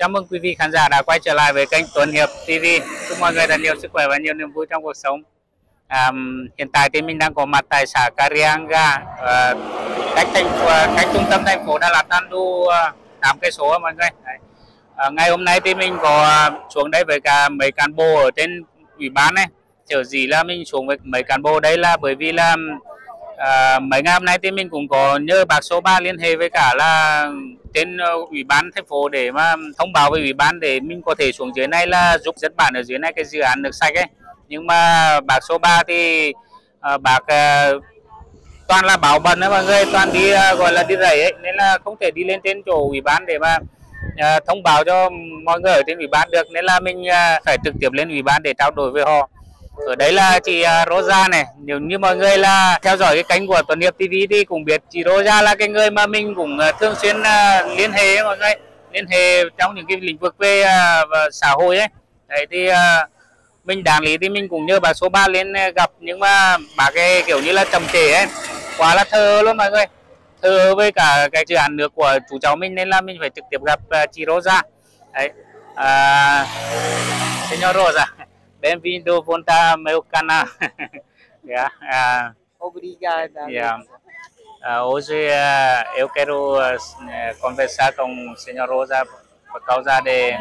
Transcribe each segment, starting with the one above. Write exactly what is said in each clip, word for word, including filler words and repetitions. Chào mừng quý vị khán giả đã quay trở lại với kênh Tuấn Hiệp ti vi. Chúc mọi người thật nhiều sức khỏe và nhiều niềm vui trong cuộc sống. À, hiện tại thì mình đang có mặt tại xã Carianga, à, cách thành cách trung tâm thành phố Đà Lạt Nam Du tám cây số mọi người. À, ngày hôm nay thì mình có xuống đây với cả mấy cán bộ ở trên ủy ban này. Kiểu gì là mình xuống với mấy cán bộ đây là bởi vì là à, mấy ngày hôm nay thì mình cũng có nhờ bác số ba liên hệ với cả là trên ủy ban thành phố để mà thông báo với ủy ban để mình có thể xuống dưới này là giúp dân bản ở dưới này cái dự án nước sạch ấy. Nhưng mà bác số ba thì à, bác à, toàn là bảo bận đấy mọi người, toàn đi à, gọi là đi rẫy ấy, nên là không thể đi lên trên chỗ ủy ban để mà à, thông báo cho mọi người ở trên ủy ban được, nên là mình à, phải trực tiếp lên ủy ban để trao đổi với họ. Ở đấy là chị Rosa này, nếu như mọi người là theo dõi cái kênh của Tuấn Hiệp ti vi thì cũng biết chị Rosa là cái người mà mình cũng thường xuyên liên hệ ấy, mọi người liên hệ trong những cái lĩnh vực về xã hội ấy. Đấy thì mình đáng lý thì mình cũng nhờ bà số ba lên gặp, nhưng mà bà cái kiểu như là trầm trễ ấy, quá là thơ luôn mọi người, thơ với cả cái dự án nước của chú cháu mình, nên là mình phải trực tiếp gặp chị Rosa. Đấy, à, señor Rosa. Bem-vindo, volta ao meu canal. yeah, uh, Obrigada. Yeah. Uh, hoje uh, eu quero uh, conversar com o senhor Rosa por causa de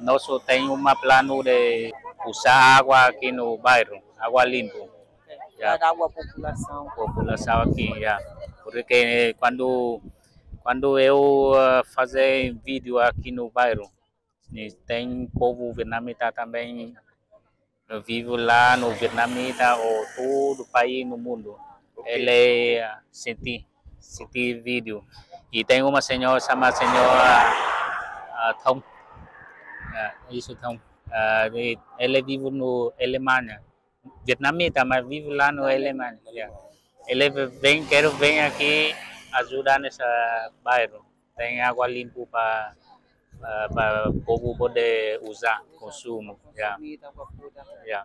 nós tem um plano de usar água aqui no bairro, água limpa. Okay. Yeah. Para água população. População aqui, yeah. Porque quando quando eu fazer vídeo aqui no bairro, tem povo vietnamita também. Eu vivo lá no Vietnamita ou todo o país no mundo. Okay. Ele uh, senti, senti vídeo. E tem uma senhora chamada senhora uh, Thống. Uh, isso, Thống. Uh, ele vive no Alemanha. Vietnamita, mas vive lá no Alemanha. Yeah. Ele vem, quero vir aqui ajudar nesse bairro. Tem água limpa para... para o povo poder usar, consumo. Yeah. Yeah.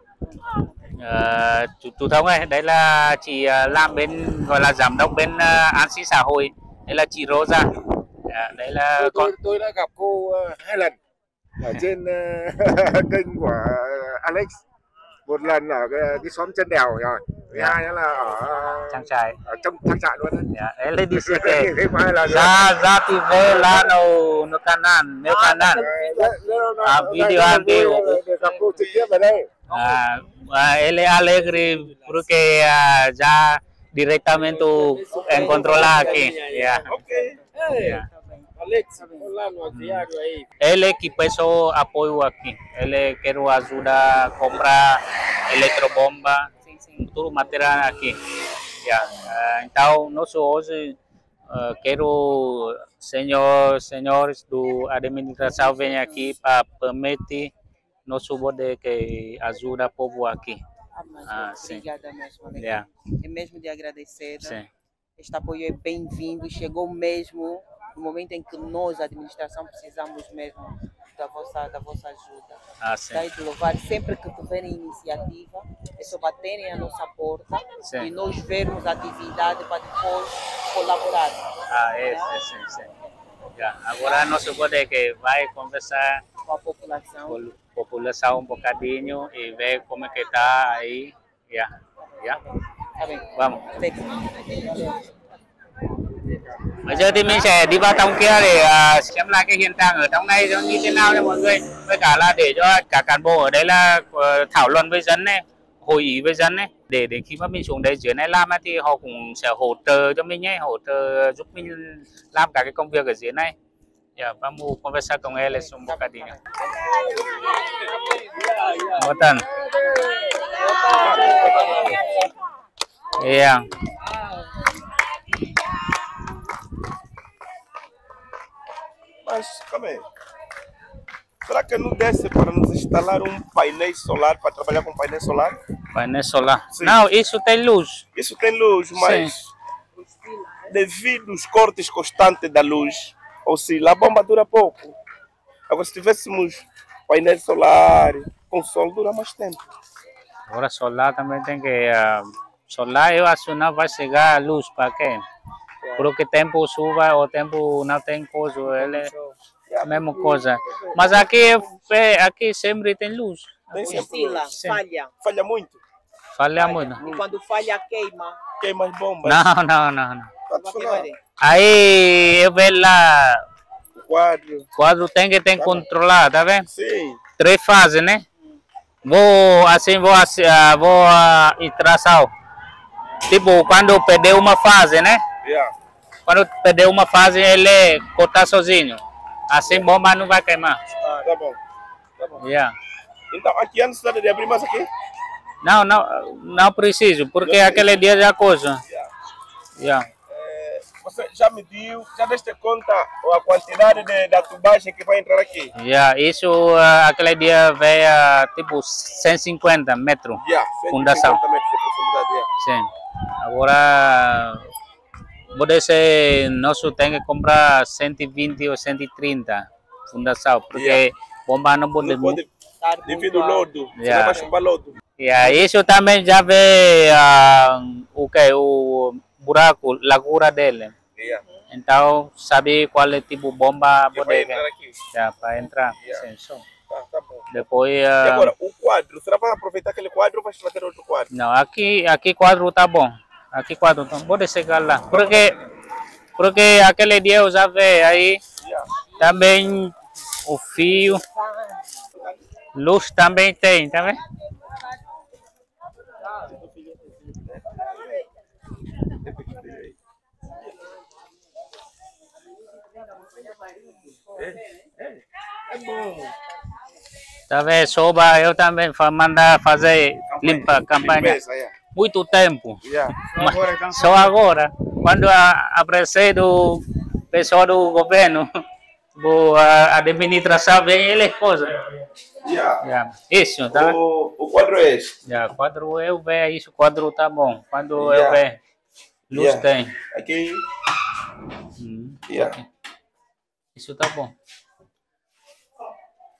Uh, chú, chú Thống ơi, đấy là chị làm bên, gọi là giám đốc bên uh, an sinh xã hội. Đấy là chị Rosa. Yeah, đấy là tôi, con... tôi, tôi đã gặp cô uh, hai lần ở trên uh, kênh của Alex. Một lần ở cái, cái xóm chân đèo rồi. Thứ yeah. hai nữa là ở trang trại, ở trong trang trại luôn đấy. Yeah. Ele dice que ya ya ti ve la no no canal, meu canal. A video antigo campo trực tiếp ở đây. À, ele alegre porque ya directamente encontró la aquí. Yeah. Okay. Yeah. Alex Burlan no diario ahí. Ele que peso apoio aquí. Ele quiero ayuda a comprar eletrobomba, todo material aqui. Yeah. Uh, então, nós hoje uh, quero senhor, senhores do administração venham aqui para permitir nosso poder que ajuda o povo aqui. Ah, mas, ah, obrigada mesmo, Alex. Yeah. É mesmo de agradecer. Sim. Este apoio é bem-vindo, chegou mesmo no momento em que nós, a administração, precisamos mesmo da vossa, da vossa ajuda. Ah, sim. Daí de louvar, sempre que tiverem iniciativa, é só baterem a nossa porta, sim, e nós vermos a atividade para depois colaborar. Ah, é, né? É, sim, sim. Yeah. Agora nosso poder que vai conversar com a população, com a população um bocadinho e ver como é que está aí. Yeah. Yeah. Tá bem. Vamos. Bây giờ thì mình sẽ đi vào trong kia để uh, xem lại cái hiện trạng ở trong này như thế nào cho mọi người, với cả là để cho cả cán bộ ở đây là uh, thảo luận với dân này, hội ý với dân này, để đến khi mà mình xuống đây dưới này làm ấy, thì họ cũng sẽ hỗ trợ cho mình ấy, hỗ trợ giúp mình làm cả cái công việc ở dưới này. Yeah, vamos conversar con eles un bocadinho. Boa tarde. Yeah. Mas, calma aí. Será que não desce para nos instalar um painel solar, para trabalhar com painel solar? Painel solar? Sim. Não, isso tem luz. Isso tem luz, mas sim, devido aos cortes constantes da luz, ou seja, a bomba dura pouco. Agora, se tivéssemos painel solar, com sol dura mais tempo. Agora, solar também tem que... Uh, solar, eu acho que não vai chegar a luz para quem? Porque tempo chuva ou tempo não tem coisa, ele a mesma coisa. Mas aqui, é, aqui sempre tem luz. Tem sempre luz. Falha. Falha muito. Falha muito. E quando falha, queima. Queima as bombas. Não, não, não. não. Aí eu vejo lá. O quadro. O quadro tem que, tem que controlar, tá vendo? Sim. Três fases, né? Vou assim, vou, assim, vou uh, traçar. Tipo, quando perder uma fase, né? Yeah. Quando perder uma fase, ele cortar sozinho. Assim, bomba não vai queimar. Ah, tá bom. Tá bom. Yeah. Então, aqui antes de abrir mais aqui? Não, não, não preciso, porque não aquele dia já coisa. Yeah. Yeah. É, você já mediu, já deste conta a quantidade de, da tubagem que vai entrar aqui? Yeah, isso, uh, aquele dia veio uh, tipo cento e cinquenta metros. Yeah, cento e cinquenta metros de profundidade. Yeah. Sim. Agora, pode ser, nós temos que comprar cento e vinte ou cento e trinta fundação, porque yeah. bomba não pode... Não pode devido ao lodo, yeah. vai chupar lodo. Yeah. Isso também já vê uh, o, que, o buraco, a largura dele. Yeah. Então, sabe qual é tipo de bomba pode entrar aqui. Yeah, para entrar. Yeah. Sim, tá, tá bom. Depois, uh... e agora, o quadro, será que vai aproveitar aquele quadro ou vai fazer outro quadro? Não, aqui, aqui quadro tá bom. Aqui quadro tá bom. Pode chegar lá. Porque, porque aquele dia eu já vi aí. Yeah. Também o fio. Luz também tem, tá vendo? É, é, é bom. Tá vendo? Soba, eu também mandar fazer limpa campanha. Muito tempo. Yeah. Mas, só agora, quando aparecer do pessoal do governo, a administração vem e eles coisas. Yeah. Yeah. Isso, tá? O, o quadro é este. Yeah, quadro eu vejo isso, quadro tá bom. Quando yeah. eu vejo, luz yeah. tem. Aqui. Hum, yeah. aqui. Isso tá bom.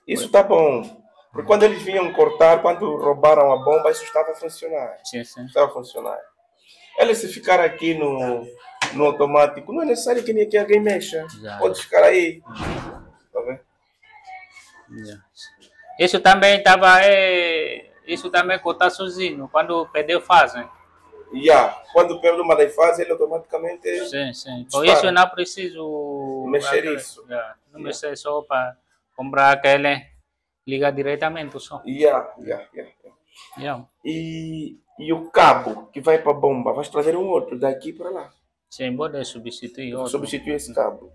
Isso tá bom, porque quando eles vinham cortar, quando roubaram a bomba, isso estava a funcionar. Sim, sim. Estava a funcionar. Eles se ficar aqui no, no automático, não é necessário que nem que alguém mexa. Exato. Pode ficar aí. Tá vendo? Yeah. Isso também estava, é, isso também cortar sozinho, quando perdeu fase. Yeah. Quando perde uma das fases, ele automaticamente... Sim, sim. Por isso eu não preciso... Mexer aquele, isso. Yeah. Não yeah. mexer só para... comprar aquele, liga diretamente só. Yeah, yeah, yeah, yeah. Yeah. E, e o cabo que vai para a bomba, vai trazer um outro daqui para lá? Sim, pode substituir outro. Substituir esse cabo.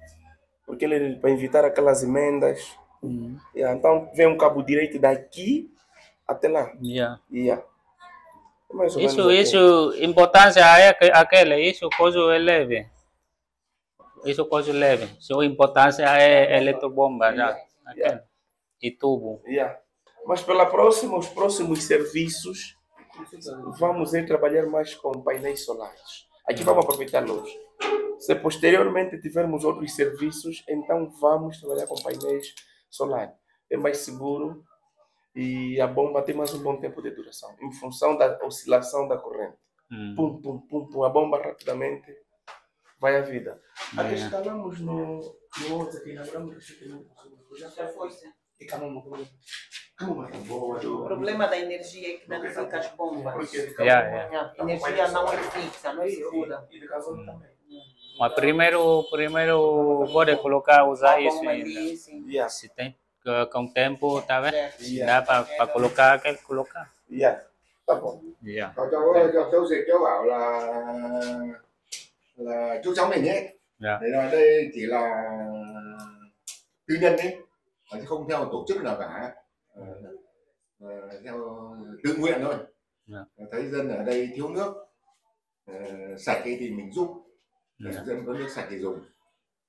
Porque ele para evitar aquelas emendas. Uhum. Yeah, então vem um cabo direito daqui até lá. Yeah. Yeah. Mais ou menos isso, isso, importância é aquela, isso coisa é leve. Isso coisa é leve. Sua importância é eletrobomba já. Yeah. Yeah. E tubo. Yeah. Mas pela próxima, os próximos serviços, vamos trabalhar mais com painéis solares. Aqui vamos aproveitar luz. Se posteriormente tivermos outros serviços, então vamos trabalhar com painéis solares. É mais seguro e a bomba tem mais um bom tempo de duração, em função da oscilação da corrente. Hum. Pum, pum, pum, pum. A bomba rapidamente vai à vida. Yeah. Até instalamos no... Nossa, que já foi, e o problema da energia é que não fica as bombas. Yeah, yeah. A energia não é fixa, não é segura. Mas primeiro, primeiro pode colocar, usar isso ainda. Yeah. Se tem com tempo, tá vendo? Yeah. Dá para yeah. colocar, quer colocar. Yeah. Tá bom. Yeah. Yeah. Dạ. Thế là đây chỉ là tư nhân đấy, chứ không theo tổ chức nào cả, à, theo tự nguyện thôi. Dạ. Thấy dân ở đây thiếu nước à, sạch thì mình giúp, dạ. dân có nước sạch thì dùng.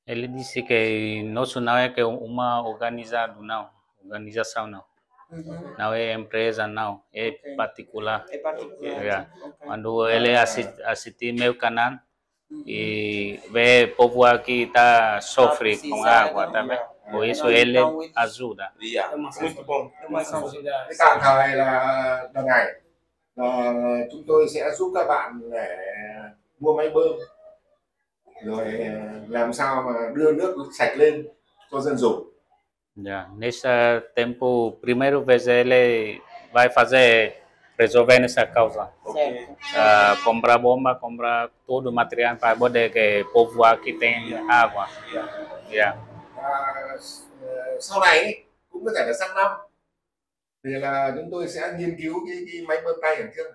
Ele disse que nosso não é que uma organizado não, organização não, uh-huh. não é empresa não, é okay. particular. É particular. Yeah. Okay. Quando ele assiste, assiste meu canal e vê o povo aqui está sofre com água também, por isso ele ajuda. Muito bom. Tạm thời là đợt này là chúng tôi sẽ giúp các bạn để mua máy bơm rồi làm sao mà đưa nước sạch lên cho dân dùng. Yeah. Nesse tempo, primeiro vez ele vai fazer, resolver essa causa. Okay. Uh, comprar bomba, comprar todo o material para poder que povo aqui tem água. Yeah. Yeah. Uh, sau này cũng có thể là sang năm thì là chúng tôi sẽ nghiên cứu cái, cái máy bơm tay hiển thiêng.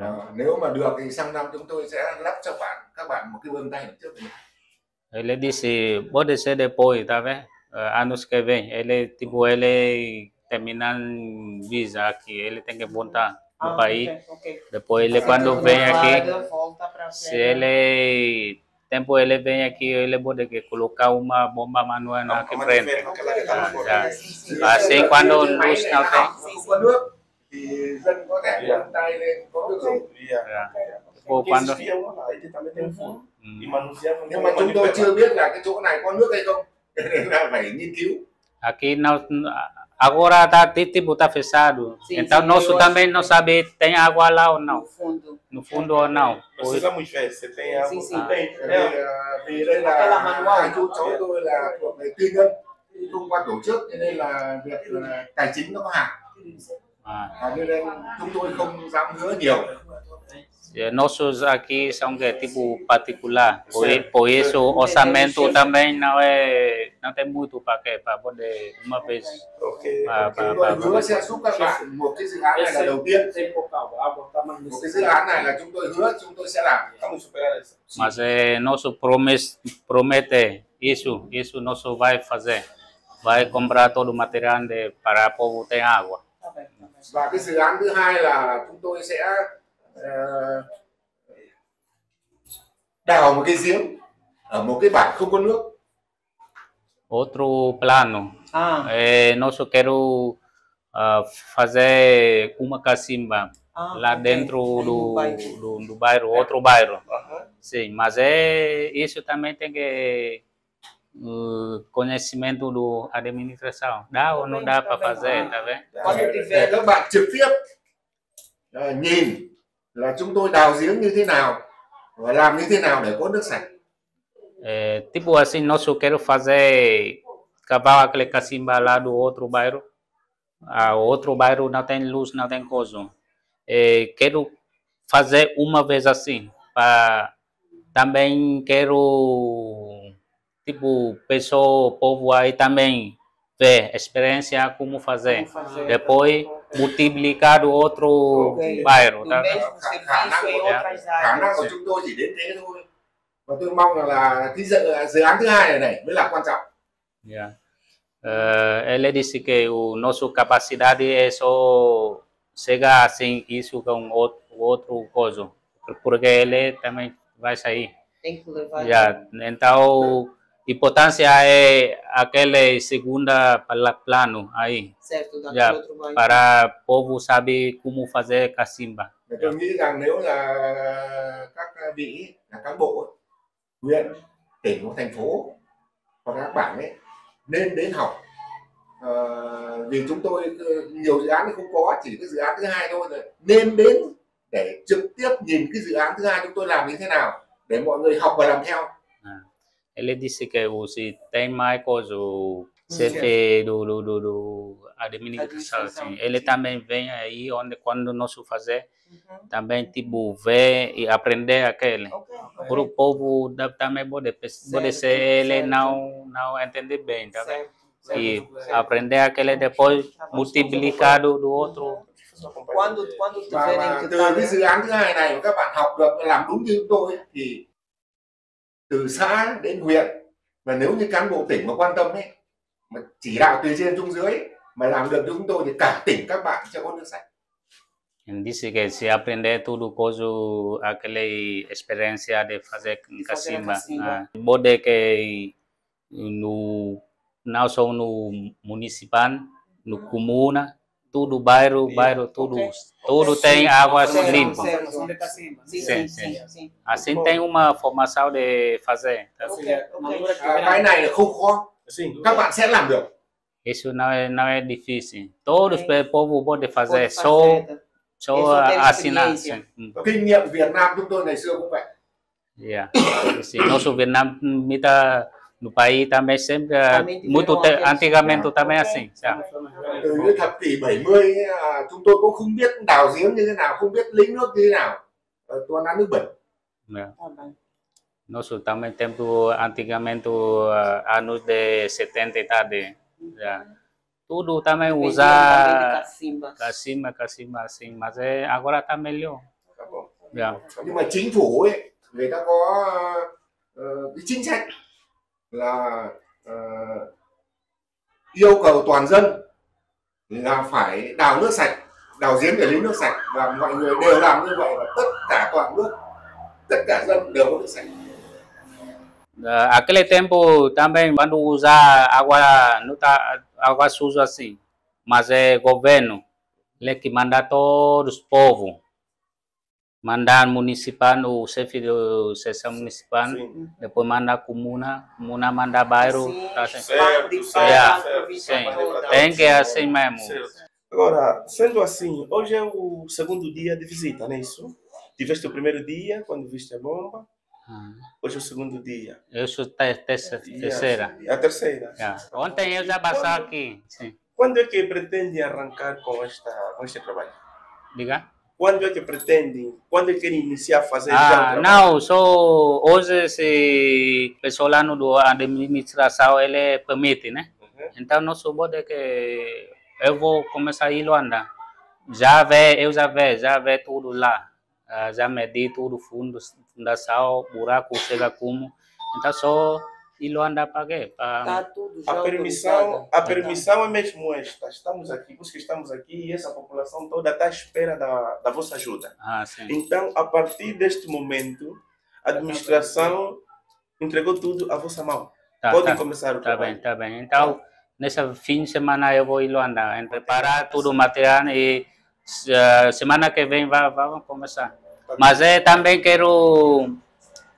Yeah. Uh, nếu mà được thì sang năm chúng tôi sẽ lắp cho bạn các bạn một cái bơm tay hiển thiêng. Ele disse, pode ser depois, tá vendo? Uh, anos que vem, ele tipo ele terminar visa aqui, ele tem que voltar no ah, país. Okay, okay. Depois ele quando vem aqui, se ele tempo ele vem aqui, ele pode que colocar uma bomba manual na frente. Assim quando luz não tem. Thì dân có thể yeah. Bấm tay lên có được không? Yeah. Yeah. Cái, cái đó. Nó lại, thì uh -huh. Nhưng mà, nhưng mà chúng tôi chưa biết là cái chỗ này có nước hay không nên là phải nghiên cứu. Aqui não agora tá tipo tá fechado. Sim, então sim, nosso também não sabe tem água lá ou não. No fundo. No fundo ou não. Precisamos ver se tem água. Sim, sim. Tem. Vì đây là chú cháu tôi là thuộc về tư nhân thông qua tổ chức cho nên là việc tài chính nó có hạn. Ah. Nossos aqui são de tipo particular, por, por isso o orçamento também não é, não tem muito para que para poder uma vez. Okay. Para, para, para, para, hứa sẽ giúp các bạn một cái dự án này là đầu tiên, một cái dự án này là chúng tôi hứa chúng tôi sẽ làm. Mas é nosso promete, promete isso, isso nosso vai fazer, vai comprar todo o material de para povo ter água. Và cái dự án thứ hai là chúng tôi sẽ uh, đào một cái giếng ở một cái bản không có nước. Outro plano. Ah. É, nós quero uh, fazer uma cacimba ah, lá okay. Dentro do, do, do bairro, outro bairro. Uh-huh. Sim, mas é, isso também tem que o conhecimento do administração dá ou não dá para fazer, tá vendo? Quando tiver các bạn trực tiếp uh, nhìn là chúng tôi đào giếng như thế nào và làm như thế nào để có nước sạch. É, tipo assim, nós quero fazer cavar aquele cacimba lá do outro bairro. Ah, outro bairro não tem luz, não tem coisa. É, quero fazer uma vez assim. Para também quero tipo, pessoa, povo aí também vê experiência como fazer. Como fazer depois tá multiplicar o outro okay. Bairro. Tá? Khả năng yeah. Của chúng tôi chỉ đến thế thôi. Và tôi mong là, là cái dự, dự án thứ hai này, này mới là quan trọng. Yeah. Uh, ele disse que o nosso capacidade é só chegar assim isso com outro, outro coisa. Porque ele também vai sair. Tem que levar. Yeah. Então, importância é aquele segunda plano aí. Certo, yeah, para o povo saber como fazer cacimba. Yeah. Tôi nghĩ rằng nếu là các vị là cán bộ huyện, tỉnh hoặc thành phố hoặc các bạn ấy nên đến học à, vì chúng tôi nhiều dự án thì không có, chỉ cái dự án thứ hai thôi rồi. Nên đến để trực tiếp nhìn cái dự án thứ hai chúng tôi làm như thế nào để mọi người học và làm theo. Ele disse que se tem mais coisa C P do, do, do, do administração, assim. Ele também vem aí onde quando nós fazer, uhum. Também tipo ver e aprender aquele. Okay, okay. Para o povo também pode, pode ser ele certo. não não entender bem, tá certo, certo. E certo. Aprender aquele depois multiplicado do outro. Quando quando tiverem que từ cái dự án thứ hai này các bạn học được làm đúng như tôi thì từ xã đến huyện và nếu như cán bộ tỉnh mà quan tâm ấy, mà chỉ đạo từ trên xuống dưới mà làm được chúng tôi thì cả tỉnh các bạn sẽ có nước sạch. Dice que se aprende tudo coso aquela experiência de fazer cacimba. Pode que no não só no municipal, no comuna, tudo bairro, bairro, tudo, okay. Tudo okay. Tem água limpa. Sim, sim, sim. Assim tem uma formação de fazer. Tá? Okay. Okay. Ah, cái này không khó, các bạn sẽ làm được. Isso não é, não é difícil. Todos okay. Povo pode fazer, só só assinar. Kinh nghiệm Việt Nam chúng tôi ngày xưa cũng vậy. Yeah. Nosso Việt Nam mita No país também sempre, muito antigamente também assim. Từ những thập kỷ bảy mươi chúng tôi cũng không biết đào giếng như thế nào, không biết lấy nước như thế nào, toàn ăn nước bẩn. Nós também temos antigamente anos de setenta e tarde. Tudo também usar cacimba, cacimba assim, mas agora está melhor. Nhưng mà chính phủ ấy, người ta có cái chính sách là yêu cầu toàn dân là phải đào nước sạch, đào giếng để lấy nước sạch, và mọi người đều làm như vậy, và tất cả toàn nước, tất cả dân đều có nước sạch. Aquele tempo também quando usar água, não tá, água suja assim, mas é governo que manda todos os povos, mandar municipal, o chefe do seção municipal, sim. Depois mandar comuna, comuna mandar bairro, tá assim. Certo, certo, certo. Tem que assim mesmo. Certo. Agora, sendo assim, hoje é o segundo dia de visita, não é isso? Tiveste o primeiro dia, quando viste a bomba. Hoje é o segundo dia. Eu sou a terceira. A terceira. Yeah. Ontem eu já passei aqui. Sim. Quando é que pretende arrancar com, esta, com este trabalho? Diga? Quando é que pretendem? Quando é que iniciar a fazer? Ah, não, só hoje se o pessoal lá no administração ele permite, né? Uhum. Então nós soubemos é que eu vou começar em Luanda. Já vê, eu já vê, já vê tudo lá. Já medi tudo fundo, fundação, buraco, chega como. Então só em Luanda para quê? Pra... Tá tudo já a permissão, a permissão é mesmo esta. Estamos aqui, os que estamos aqui e essa população toda está à espera da, da vossa ajuda. Ah, sim. Então, a partir deste momento, a administração entregou tudo à vossa mão. Tá, podem tá, começar o trabalho. Está bem, está bem. Então, nesse fim de semana eu vou em Luanda, em preparar tudo o material e uh, semana que vem vamos começar. Tá, mas eu também quero...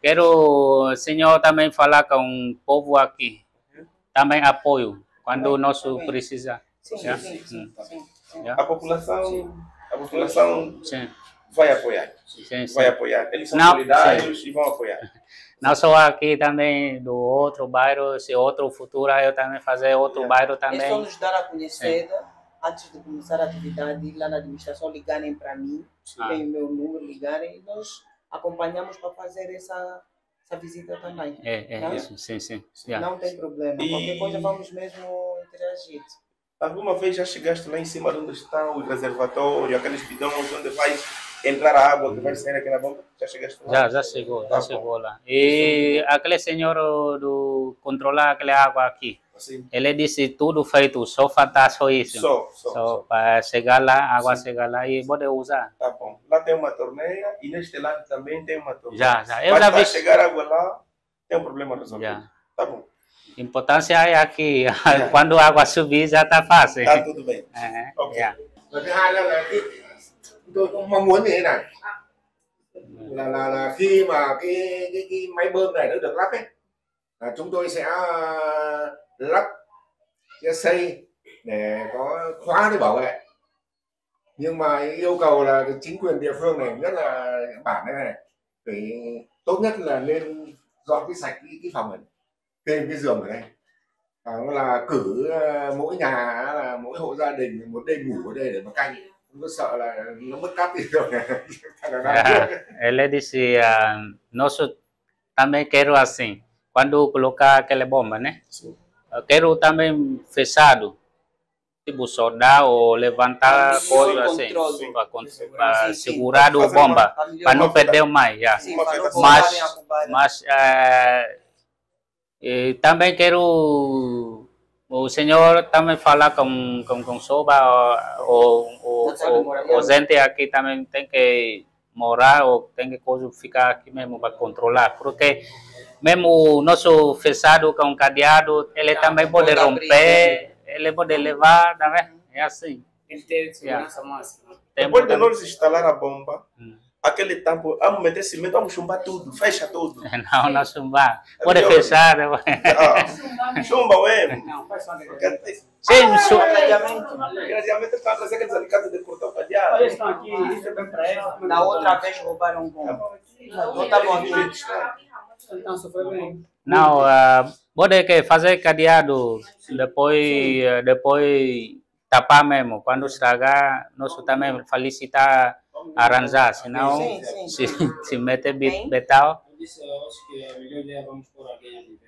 Quero o senhor também falar com o povo aqui. Uhum. Também apoio, quando o nosso precisar. Sim, sim, sim, sim, sim, sim. A população, sim. A população sim. Vai apoiar. Sim, sim. Vai apoiar. Eles são solidários e vão apoiar. Não só aqui, também do outro bairro, se outro futuro eu também fazer outro yeah. bairro também. Eles vão nos dar a conhecer. Sim. Antes de começar a atividade, lá na administração ligarem para mim, ah. tem o meu número, ligarem e nós... acompanhamos para fazer essa, essa visita também. É, é tá? Isso, sim, sim. Yeah. Não tem problema, e... qualquer coisa vamos mesmo interagir. Alguma vez já chegaste lá em cima de onde está o reservatório, aqueles bidões onde vai entrar a água, que vai sair aquela bomba? Já chegaste lá? Já, já chegou, já ah, chegou lá. E aquele senhor do controlar aquela água aqui, assim. Ele disse tudo feito, só falta só isso. Só, só, só, só. Para chegar lá, a água sim. chegar lá e pode usar. Tá bom. Lá tem uma torneira e neste lado também tem uma torneira. Já, já. Eu já vi... chegar a água lá, tem um problema resolvido. Já. Tá bom. Importância é aqui, yeah. quando a água subir já está fácil. Tá tudo bem. Uhum. Ok. Yeah. Tôi cũng mong muốn như thế này là, là, là khi mà cái, cái, cái máy bơm này nó được lắp ấy, là chúng tôi sẽ lắp sẽ xây để có khóa để bảo vệ, nhưng mà yêu cầu là chính quyền địa phương này, nhất là bản này này, thì tốt nhất là nên dọn cái sạch cái, cái phòng này, cái, cái giường ở đây, à, là cử mỗi nhà là mỗi hộ gia đình một đêm ngủ ở đây để mà canh. Ele disse, uh, nós também quero assim, quando colocar aquela bomba, né? Sim. Eu quero também fechado, tipo soldar ou levantar coisas assim, para segurar a bomba, para não perder mais. Yeah. Sim, mas mas uh, e também quero... O senhor também fala com com, com soba ou ou, ou ou gente aqui também tem que morar ou tem que coisa ficar aqui mesmo para controlar, porque mesmo o nosso fechado com cadeado ele também pode romper, ele pode levar, tá vendo? É assim. Ele tem segurança máxima. Depois de nós instalar a bomba, hum. aquele tampo, vamos meter cimento, vamos chumbar tudo, fecha tudo. Não, não chumbar. Pode é fechar. Não, chumba, ué. Não, faz só um negócio. Sim, chumba. Engraziamento para trazer aqueles alicates de cortar o cadeado. Olha, estão aqui, isso é bem para eles. Da outra vez roubaram um bom. Não está bom, gente. Então, sofreu bem. Não, uh, pode fazer cadeado depois, depois tapar mesmo. Quando estragar, nós também felicitar, arranjar, senão sim, sim, sim. Se, se meter betal. Eu disse, eu acho que a melhor ideia vamos por alguém.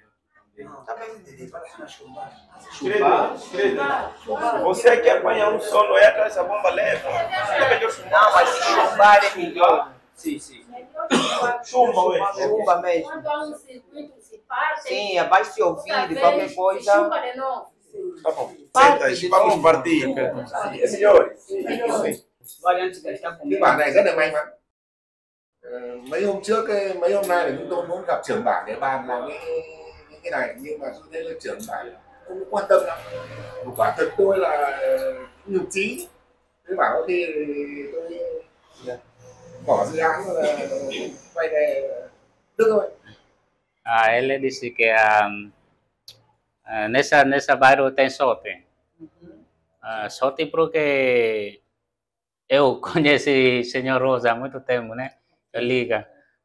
Você quer apanhar um sol, não é atrás da bomba leva. Não, mas se chumbar é melhor. Sim, sim. Chumba, chumba mesmo. Sim, abaixo de ouvido, qualquer coisa. Chumba de novo. Tá bom. Senta, vamos partir. Senhores, antes de estar comigo. Bản này rất là may mắn. Mấy hôm trước, mấy hôm nay chúng tôi muốn gặp trưởng bản để bàn làm cái này, nhưng mà tôi thấy là trưởng bản không quan tâm lắm. Quả thật tôi là nhục trí. Tôi bảo khi tôi bỏ dự án là quay về Đức thôi. Ah, ele disse que nessa nessa bairro tem sorte. Sorte porque eu conheci o senhor Rosa há muito tempo, né? Ele liga,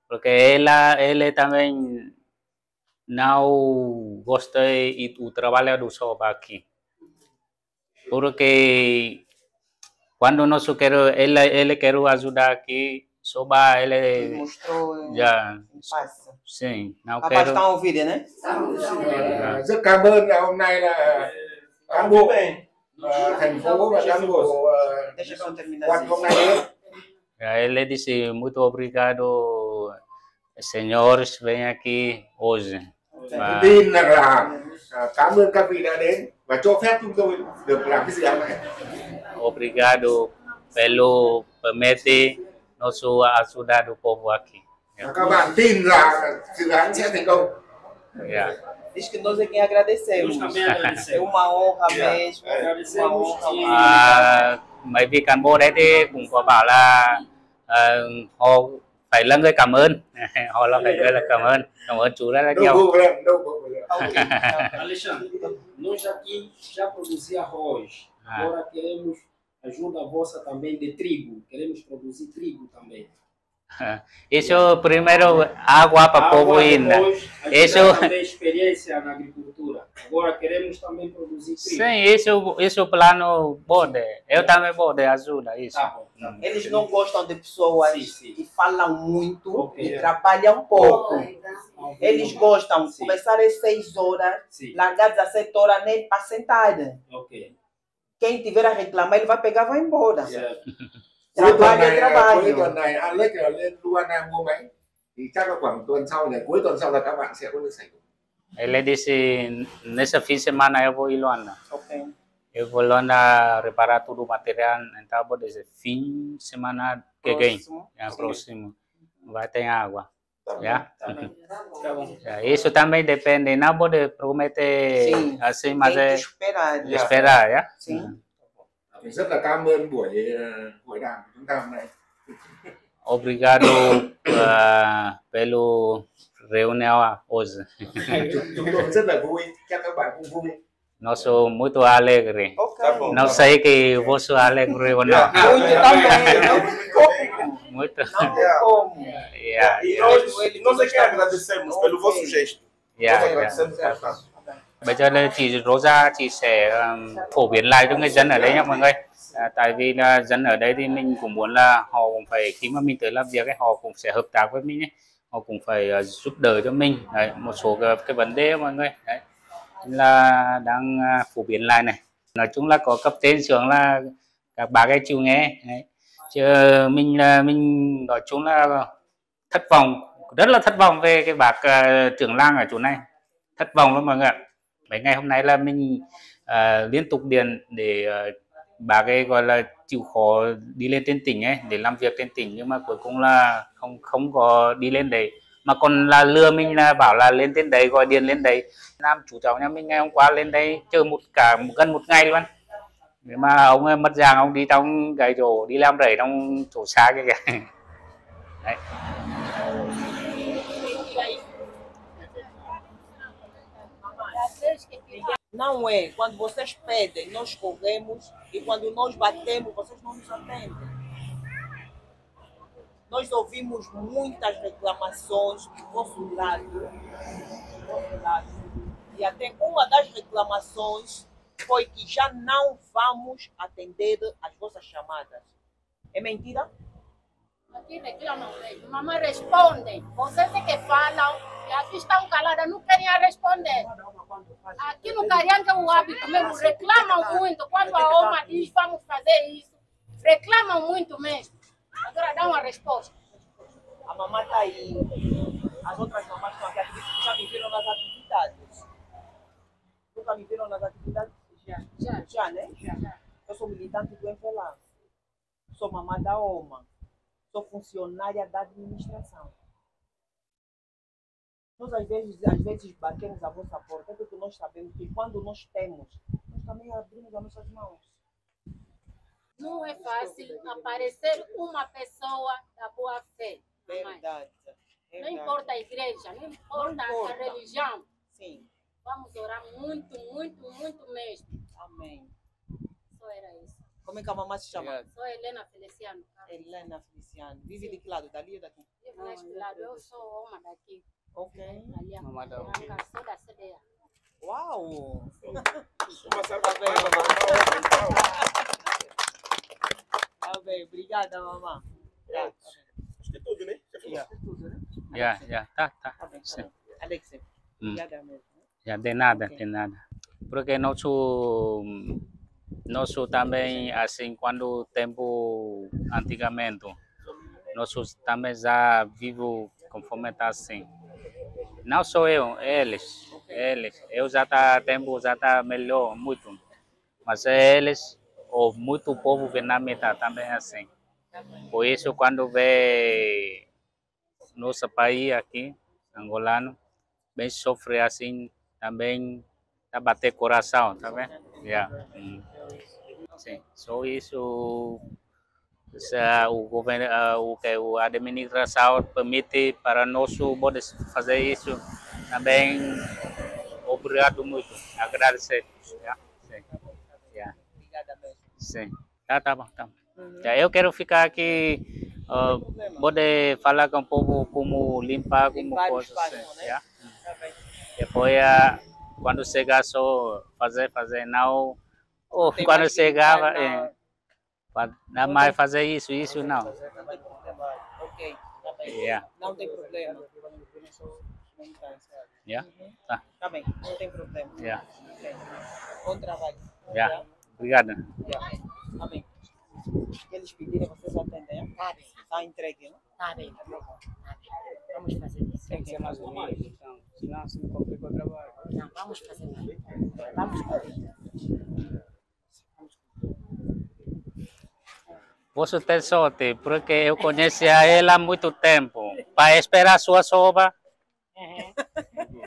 porque ela, ele também não gosta do trabalho do Soba aqui. Porque quando nós queremos, ele, ele quer ajudar aqui, Soba, ele... ele mostrou, já passa. Sim, não quero... Rapaz, tá ouvindo, né? Rất cảm ơn là hôm nay là cán bộ thành phố và cán bộ quận hôm nay nữa. Ele disse, muito obrigado, senhores, vem aqui hoje. Tôi tin rằng là cảm ơn các vị đã đến và cho phép chúng tôi được làm cái dự án này. Obrigado pelo permite nosso ajudar do povo aqui. Các bạn tin là dự án sẽ thành công. Diz que nós é quem agradecemos. É uma honra mesmo. Uma honra. Mấy vị cán bộ đấy thì cũng có bảo là uh, họ phải là người cảm ơn, họ là phải người là cảm ơn, cảm ơn chú rất là nhiều. Alexandre, nós aqui já produzimos arroz, agora queremos ajuda vossa também de trigo, queremos produzir trigo também. Isso primeiro água para povo ainda. Isso experiência na agricultura. Agora queremos também produzir trigo. Sim, isso isso plano pode. Eu também pode ajuda isso. Tá, eles não gostam de pessoas sim, sim. que falam muito okay. e trabalham pouco. Oh, eles gostam de começar às seis horas, sim. largar às sete horas nem para sentar. Okay. Quem tiver a reclamar ele vai pegar vai embora. Yeah. Trabalho é trabalho. Cuối tuần này Alex là lên Luanda mua máy thì chắc là khoảng tuần sau này, cuối tuần sau là các bạn sẽ có được sạch. Ele disse nessa fim de semana eu vou em Luanda. Okay. Eu vou Luanda reparar todo o material, então vou dizer fim de semana que vem, é próximo. Vai ter água. Yeah. Yeah. Isso também depende, não pode prometer sim. assim, mas é esperar, yeah. esperar, yeah? Sim. Uhum. Rất là cảm ơn buổi buổi đàm của chúng ta hôm nay. Obrigado pelo reunião hoje. Chúng tôi rất là vui, chắc các bạn cũng vui. Nós somos muito alegre. Não sei que você alegre ou não. Muito. E nós aqui agradecemos pelo vosso gesto. Nós agradecemos pelo vosso gesto. Bây giờ chị Rosa chị sẽ phổ biến lại cho người dân ở đây nha mọi người. À, tại vì là dân ở đây thì mình cũng muốn là họ cũng phải khi mà mình tới làm việc ấy, họ cũng sẽ hợp tác với mình ấy. Họ cũng phải uh, giúp đỡ cho mình. Đấy, một số cái, cái vấn đề mọi người. Đấy, là đang uh, phổ biến lại này. Nói chung là có cấp tên trưởng là các bà cái chịu nghe. Đấy. Chứ mình là mình nói chung là thất vọng, rất là thất vọng về cái bác uh, trưởng làng ở chỗ này. Thất vọng lắm mọi người. Mấy ngày hôm nay là mình uh, liên tục điện để uh, bà cái gọi là chịu khó đi lên trên tỉnh ấy để làm việc trên tỉnh, nhưng mà cuối cùng là không không có đi lên đấy mà còn là lừa mình là bảo là lên trên đấy, gọi điện lên đấy. Nam chủ cháu nhà mình ngày hôm qua lên đấy chờ một cả một, gần một ngày luôn. Nếu mà ông mất dạng ông đi trong cái chỗ đi làm rẫy trong chỗ xa kia kìa. Đấy. Não é, quando vocês pedem, nós corremos e quando nós batemos, vocês não nos atendem. Nós ouvimos muitas reclamações do vosso lado, do vosso lado. E até uma das reclamações foi que já não vamos atender as vossas chamadas. É mentira? Aqui reclamam mesmo. Mamãe responde. Vocês é que falam e aqui estão caladas, não querem responder. Aqui no Carianga o hábito mesmo, reclamam muito. Quando a Oma diz vamos fazer isso, reclamam muito mesmo. Agora dá uma resposta. A mamãe está aí, as outras mamães estão aqui, já me viram nas atividades. Nunca me viram nas atividades? Já. Já, já né? Já. Eu sou militante do Envelance, sou mamãe da Oma, sou funcionária da administração. Nós às vezes, às vezes batemos a vossa porta, porque nós sabemos que quando nós temos, nós também abrimos as nossas mãos. Não é fácil aparecer uma pessoa da boa fé. Verdade, verdade. Não importa a igreja, não importa, não importa. A religião. Sim. Vamos orar muito, muito, muito mesmo. Amém. Só era isso. Como é que a mamãe se chama? Sou Helena Feliciano. Helena Feliciano. Vive Sim. de que lado? Dali ou daqui? Vivo deste lado. Eu sou uma daqui. Ok. Mamãe da uma. Sou da C D A. Uau! Uma salva de palmas. Tá bem, obrigada, mamãe. Tá. Acho que é tudo, né? Já, yeah. já, yeah, tá, tá. Tá bem, tá bem. Alex, obrigada mesmo. Já, de nada, okay. de nada. Porque nosso, nosso também, assim, quando tempo antigamente, nossos também já vivo conforme está assim. Não sou eu, eles. Okay. Eles. Eu já tá tempo, já tá melhor, muito. Mas eles... ou muito povo vietnamita também assim. Por isso, quando vê nosso país aqui, angolano, bem sofre assim, também tá bater coração, tá vendo? Yeah. Mm. Sim, só isso o governo, o que a administração permite para nosso poder fazer isso, também obrigado muito, agradecer. Yeah. Sim, tá, tá bom, tá bom. Uhum. Eu quero ficar aqui, uh, poder falar com o povo como limpar, como limpar coisa. Espaço, né? yeah. tá bem. Depois, uh, quando chegar, só fazer, fazer, não. Ou oh, quando chegar, não é, na... mais fazer isso, isso não. não. Ok, tá bem. Yeah. Não tem problema. Yeah. Uhum. Tá. tá bem, não tem problema. Yeah. Okay. Bom trabalho. Yeah. Obrigada. Yeah. Amém. Eles pediram, vocês atendem. Tá bem. Tá entregue, né? Tá bem. Tá bom. Vamos fazer isso. Tem que ser mais ou menos, então. Senão se não complica o trabalho. Não, vamos fazer mais. Vamos fazer. Você tem sorte, porque eu conheci a ela há muito tempo. Para esperar a sua soba. Uhum.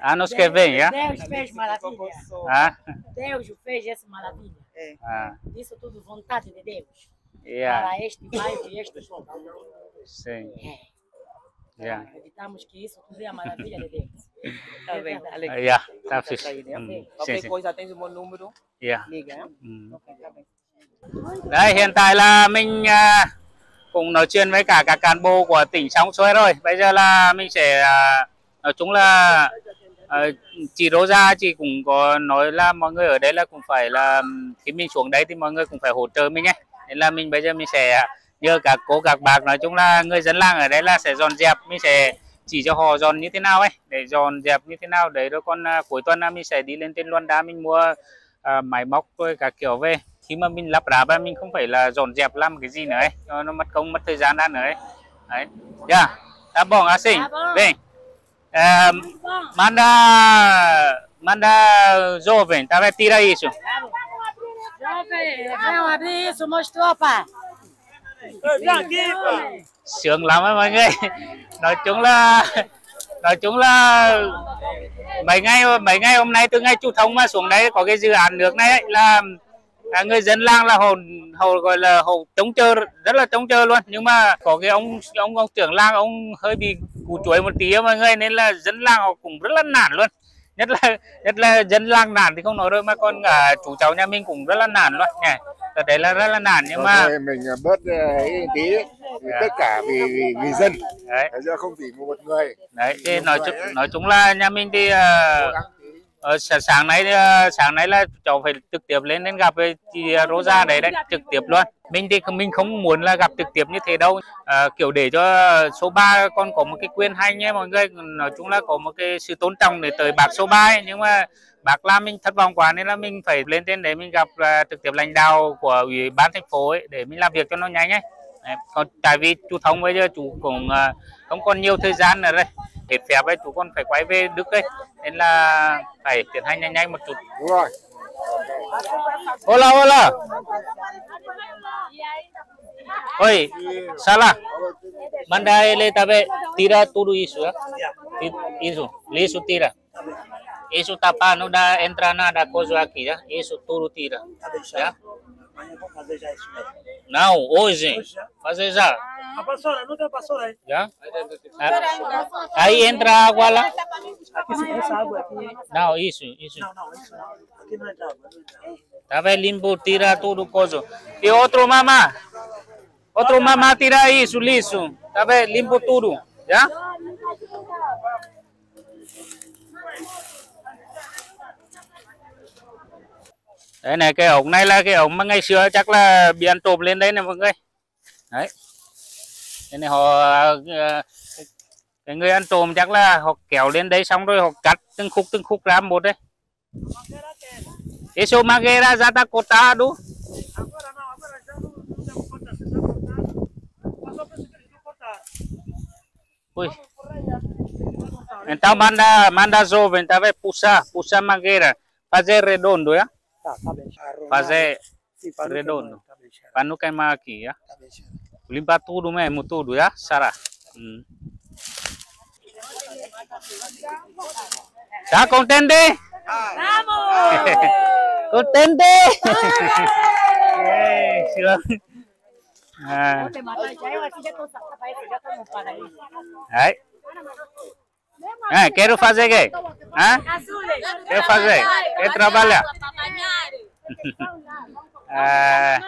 Anos que vem, hein? Deus fez maravilha. Ah? Deus fez essa maravilha. É. Ah. Isso tudo vontade de Deus yeah. para este bairro e este povo. Sim. É. Yeah. Acreditamos que isso tudo é a maravilha de Deus. Está bem, Alex. Yeah. Tá fixe. Qualquer coisa tem o meu número. Yeah. Liga, né? Mm. Ok, tá bem. Đây, hiện tại là mình uh, cùng nói chuyện với cả các cán bộ của tỉnh Sóng Xuế rồi. Bây giờ là mình sẽ uh, nói chung là À, chị Rosa chị cũng có nói là mọi người ở đây là cũng phải là khi mình xuống đấy thì mọi người cũng phải hỗ trợ mình ấy. Nên là mình bây giờ mình sẽ nhờ các cô các bác, nói chung là người dân làng ở đây là sẽ dọn dẹp, mình sẽ chỉ cho họ dọn như thế nào ấy, để dọn dẹp như thế nào đấy. Rồi còn à, cuối tuần là mình sẽ đi lên trên Luanda mình mua à, máy móc rồi các kiểu về. Khi mà mình lắp ráp mình không phải là dọn dẹp làm cái gì nữa ấy, cho nó mất công mất thời gian ra nữa ấy. Đấy. Yeah. Tá bom, assim. Bem. É, manda, manda jovem, tá, vai tirar isso. Jovem, vão abrir isso, mostrou, pá. Sướng lắm mọi người. Nói chung là, nói chung là mấy ngày, mấy ngày hôm nay từ ngày chú Thống mà xuống đấy có cái dự án nước này ấy, là à, người dân làng là hồ, hồ gọi là hồ chống chơ, rất là chống chơ luôn. Nhưng mà có cái ông ông ông trưởng làng ông hơi bị củ chuối một tí mọi người, nên là dân làng họ cũng rất là nản luôn. Nhất là nhất là dân làng nản thì không nói đâu, mà con cả chú cháu nhà mình cũng rất là nản luôn. Đấy là rất là nản, nhưng mà mình bớt ý tí vì tất cả vì vì, vì dân đấy, chứ không vì một người đấy. Thì nói chung nói chung là nhà mình thì uh, sáng nay uh, sáng nay là cháu phải trực tiếp lên đến gặp chị Rosa đấy đấy, trực tiếp luôn. Mình thì mình không muốn là gặp trực tiếp như thế đâu, à, kiểu để cho số ba con có một cái quyền hay nhé mọi người, nói chung là có một cái sự tôn trọng để tới bác số ba ấy. Nhưng mà bác làm mình thất vọng quá nên là mình phải lên trên để mình gặp uh, trực tiếp lãnh đạo của ủy ban thành phố ấy, để mình làm việc cho nó nhanh ấy. Đấy, còn tại vì chú Thống bây giờ chú cũng uh, không còn nhiều thời gian nữa đây, hết phép ấy, chú còn phải quay về Đức ấy, nên là phải tiến hành nhanh nhanh một chút. Đúng rồi. Hola, hola. Oi, salah. Manda ele também tira tudo isso, isso, isso tira. Isso tapa, não dá entrar nada coisa aqui, né? Isso tudo tira. Tá? Amanhã vou fazer já isso mesmo. Não, hoje. Fazer já. A vassoura, não tem vassoura aí. Já? Aí entra água lá. Aqui se passa água aqui. Não, isso, isso. Não, não, isso não. Aqui não entra água. Tá bem limpo, tira tudo coisa. E outro mamá. Outro mamá tira isso, lixo. Tá bem limpo tudo. Já? Đấy này, cái ống này là cái ống mà ngày xưa chắc là bị ăn trộm lên đấy này mọi người. Đấy. Cái này họ cái người ăn trộm chắc là họ kéo lên đấy xong rồi họ cắt từng khúc từng khúc ra một đấy. Eso magera ra ta cota đúng. Ui. Então manda manda jovem, tá vendo? Puxa, puxa magera, fazer redondo, ya. Tá, tá bem. Fazer redondo. Para não queimar aqui, já. Tá bem. Limpar tudo mesmo, tudo, já. Sara. Hum. Tá contente? Vamos! Contente? É, ah. Aí. Ah, quero fazer quê? Ah? Quero fazer? Quero trabalhar? À,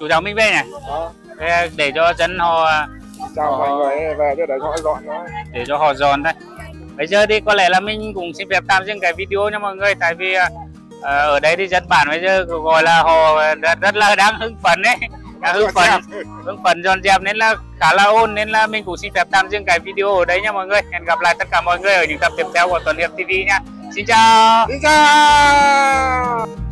chú cháu mình về này, để, để cho dân họ chào mọi người về để họ dọn thôi, để cho họ dọn thôi. Bây giờ thì có lẽ là mình cũng xin phép tạm dừng cái video nha mọi người, tại vì à, ở đây thì dân bản bây giờ gọi là họ rất, rất là đang hưng phấn đấy, đang hưng phấn, hưng phấn dọn dẹp nên là khá là ôn, nên là mình cũng xin phép tạm dừng cái video ở đây nha mọi người. Hẹn gặp lại tất cả mọi người ở những tập tiếp theo của Tuấn Hiệp ti vi nha. Xin chào. Xin chào.